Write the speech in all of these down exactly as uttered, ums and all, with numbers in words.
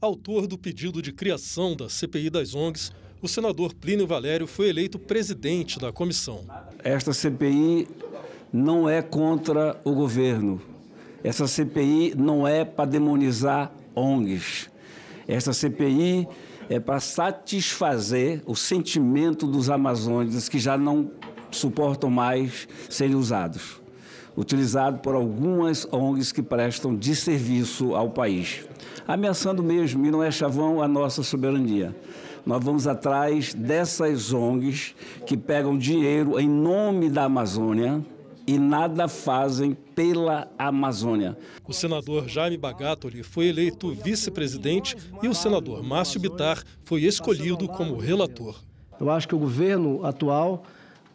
Autor do pedido de criação da C P I das O N Gs, o senador Plínio Valério foi eleito presidente da comissão. Esta C P I não é contra o governo. Essa C P I não é para demonizar O N Gs. Esta C P I é para satisfazer o sentimento dos amazônicos que já não suportam mais serem usados, utilizado por algumas O N Gs que prestam desserviço ao país, ameaçando mesmo, e não é chavão, a nossa soberania. Nós vamos atrás dessas O N Gs que pegam dinheiro em nome da Amazônia e nada fazem pela Amazônia. O senador Jaime Bagattoli foi eleito vice-presidente e o senador Márcio Bittar foi escolhido como relator. Eu acho que o governo atual,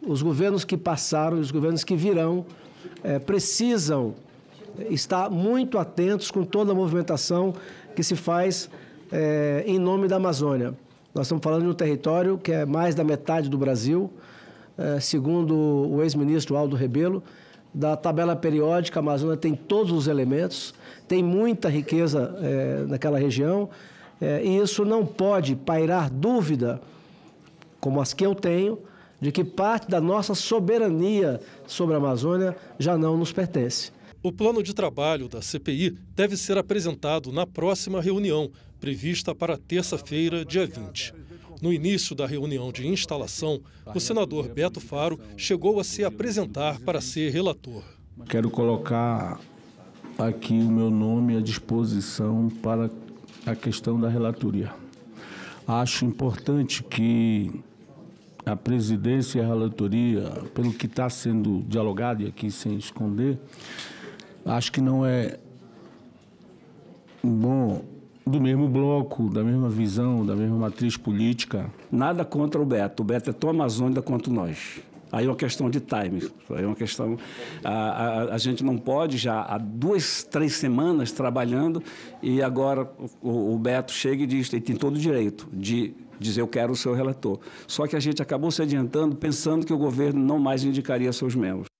os governos que passaram, os governos que virão, é, precisam estar muito atentos com toda a movimentação que se faz é, em nome da Amazônia. Nós estamos falando de um território que é mais da metade do Brasil, é, segundo o ex-ministro Aldo Rebelo, da tabela periódica, a Amazônia tem todos os elementos, tem muita riqueza é, naquela região, é, e isso não pode pairar dúvida, como as que eu tenho, de que parte da nossa soberania sobre a Amazônia já não nos pertence. O plano de trabalho da C P I deve ser apresentado na próxima reunião, prevista para terça-feira, dia vinte. No início da reunião de instalação, o senador Beto Faro chegou a se apresentar para ser relator. Quero colocar aqui o meu nome à disposição para a questão da relatoria. Acho importante que a presidência e a relatoria, pelo que está sendo dialogado e aqui sem esconder, acho que não é bom, do mesmo bloco, da mesma visão, da mesma matriz política. Nada contra o Beto, o Beto é tão amazônico quanto nós. Aí é uma questão de time, aí é uma questão... A, a, a gente não pode já há duas, três semanas trabalhando e agora o, o Beto chega e diz, ele tem todo o direito de dizer eu quero o seu relator. Só que a gente acabou se adiantando pensando que o governo não mais indicaria seus membros.